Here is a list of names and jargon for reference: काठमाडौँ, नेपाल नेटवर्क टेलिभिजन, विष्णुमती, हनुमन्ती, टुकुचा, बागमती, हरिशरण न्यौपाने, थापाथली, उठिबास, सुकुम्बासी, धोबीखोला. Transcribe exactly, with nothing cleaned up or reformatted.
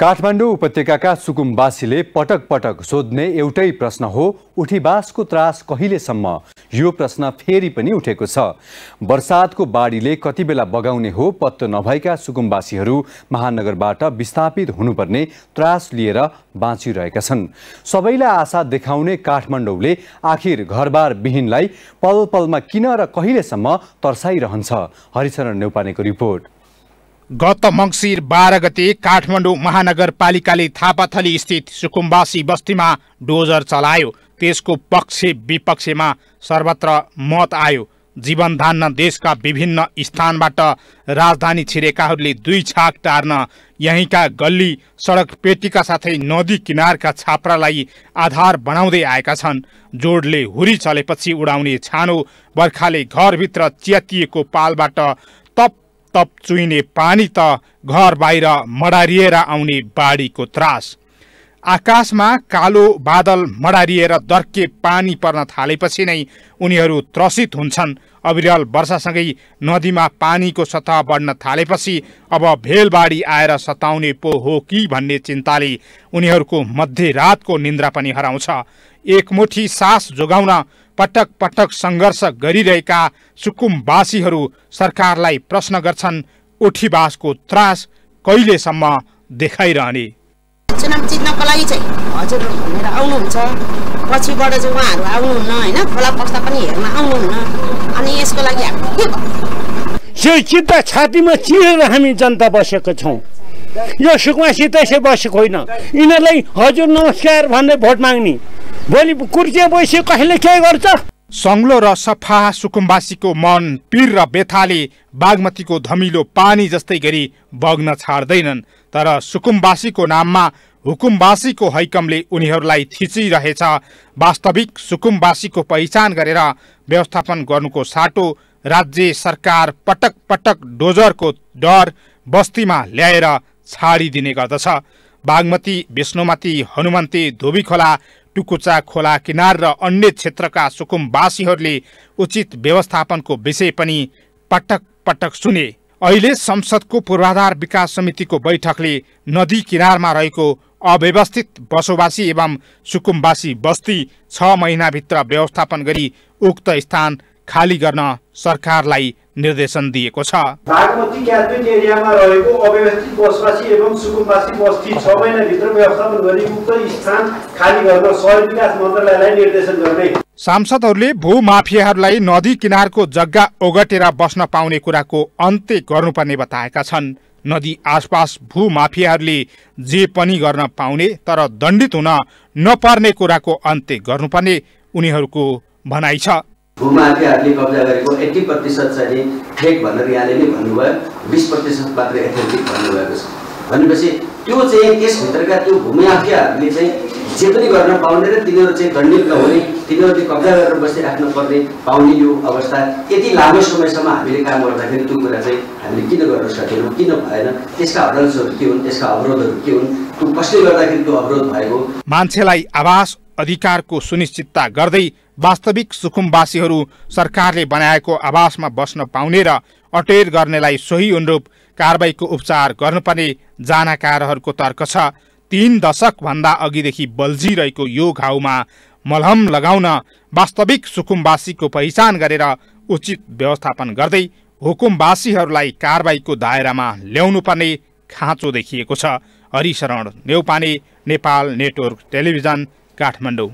काठमाडौँ उपत्यकाका सुकुम्बासीले पटक पटक सोध्ने एउटै प्रश्न हो, उठीबासको त्रास कहिलेसम्म? यो प्रश्न फेरि पनि उठेको छ। बर्सातको बाढीले कति बेला बगाउने हो? पत्तो नभएका सुकुम्बासीहरू महानगरबाट विस्थापित हुनुपर्ने त्रास लिएर बाँचिरहेका छन्। सबैलाई आशा देखाउने काठमाडौँले आखिर घरबार विहीनलाई पल पलमा किन र कहिलेसम्म तर्साइरहन्छ? हरिशरण न्यौपानेको रिपोर्ट। गत मंसिर बाह्र गते काठमाडौँ महानगरपालिकाले थापाथली स्थित सुकुम्बासी बस्तीमा डोजर चलायो। त्यसको पक्ष विपक्षमा सर्वत्र मत आयो। जीवन धान्न देशका विभिन्न स्थानबाट राजधानी छिरेकाहरूले दुई छाक टार्न यहीँका गल्ली सडक पेटीका साथै नदी किनारका छाप्रालाई आधार बनाउँदै आएका छन्। जोडले हुरी चलेपछि उडाउने छानो, बर्खाले घरभित्र च्यातिएको पालबाट तप तप चुइने पानी त घर बाहिर मडारिएर आउने बाढीको त्रास। आकाशमा कालो बादल मडारिएर दर्के पानी पर्न थालेपछि नै उनीहरू त्रसित हुन्छन्। अविरल वर्षासँगै नदीमा पानीको सतह बढ्न थालेपछि अब भेलबाढी आएर सताउने पो हो कि भन्ने चिन्ताले उनीहरूको मध्यरातको निन्द्रा पनि हराउँछ। एकमुठी सास जोगाउन पटक पटक संघर्ष गरिरहेका सुकुम्बासीहरू सरकारलाई प्रश्न गर्छन्, उठीबासको त्रास कहिलेसम्म देखाइरहने? चुनाव जित्नको लागि चाहिँ हजुर भनेर आउनुहुन्छ, पछिबाट चाहिँ उहाँहरू आउनुहुन्न होइन, खोला पस्ता पनि हेर्न आउनुहुन्न। अनि यसको लागि हामी के भन्नु? चित्त छातीमा चिरेर हामी जनता बसेको छौँ। यो सुकुम्बासी त्यसै बसेको होइन। यिनीहरूलाई हजुर नमस्कार भन्दै भोट माग्ने, भोलि कुर्सी बसी कहिले के गर्छ? सङ्लो र सफा सुकुम्बासीको मन पीर र व्यथाले बागमतीको धमिलो पानी जस्तै गरी बग्न छाड्दैनन्। तर सुकुम्बासीको नाममा हुकुमवासीको हैकमले उनीहरूलाई थिचिरहेछ। वास्तविक सुकुम्बासीको पहिचान गरेर व्यवस्थापन गर्नुको साटो राज्य सरकार पटक पटक डोजरको डर बस्तीमा ल्याएर छाडिदिने गर्दछ। बागमती, विष्णुमती, हनुमन्ती, धोबीखोला, टुकुचा खोला किनार र अन्य क्षेत्रका सुकुम्बासीहरूले उचित व्यवस्थापनको विषय पनि पटक पटक सुने। अहिले संसदको पूर्वाधार विकास समितिको बैठकले नदी किनारमा रहेको अव्यवस्थित बसोबासी एवं सुकुम्बासी बस्ती छ महिनाभित्र व्यवस्थापन गरी उक्त स्थान खाली गर्न सरकारलाई निर्देशन दिएको छ। बागमती क्याल्पेट एरियामा रहेको अव्यवस्थित बसोबासी एवं सुकुम्बासी बस्ती छ महिनाभित्र व्यवस्थापन गरी उक्त स्थान खाली गर्न सहरी विकास मन्त्रालयलाई निर्देशन गर्ने। सांसदहरूले भूमाफियाहरूलाई नदी किनारको जग्गा ओगटेर बस्न पाउने कुराको अन्त्य गर्नुपर्ने बताएका छन्। नदी आसपास भूमाफियाहरूले जे पनि गर्न पाउने तर दण्डित हुन नपर्ने कुराको अन्त्य गर्नुपर्ने उनीहरूको भनाइ छ। भूमाफियाहरूले कब्जा गरेको अस्सी प्रतिशत चाहिँ ठेक भनेर यहाँले नै भन्नुभयो, बीस प्रतिशत मात्र एथेन्टिक भन्नुभएको छ। भनेपछि त्यो चाहिँ त्यसभित्रका त्यो भूमाफियाहरूले चाहिँ जे पनि गर्न पाउने र तिनीहरू चाहिँ दण्डित नहुने, तिनीहरूले कब्जा गरेर बसिराख्नु पर्ने पाउने यो अवस्था यति लामो समयसम्म हामीले काम गर्दाखेरि त्यो कुरा चाहिँ हामीले किन गर्न सकेनौँ, किन भएन? त्यसका हडल्सहरू के हुन्, त्यसका अवरोधहरू के हुन्, त्यो कसले गर्दाखेरि त्यो अवरोध भएको? मान्छेलाई आवास अधिकारको सुनिश्चितता गर्दै वास्तविक सुकुम्बासीहरू सरकारले बनाएको आवासमा बस्न पाउने र अटेर गर्नेलाई सोही अनुरूप कारबाहीको उपचार गर्नुपर्ने जानकारहरूको तर्क छ। तीन दशकभन्दा अघिदेखि बल्झिरहेको यो घाउमा मलहम लगाउन वास्तविक सुकुम्बासीको पहिचान गरेर उचित व्यवस्थापन गर्दै हुकुमवासीहरूलाई कारबाहीको दायरामा ल्याउनुपर्ने खाँचो देखिएको छ। हरिशरण न्यौपाने, नेपाल नेटवर्क टेलिभिजन, काठमाडौँ।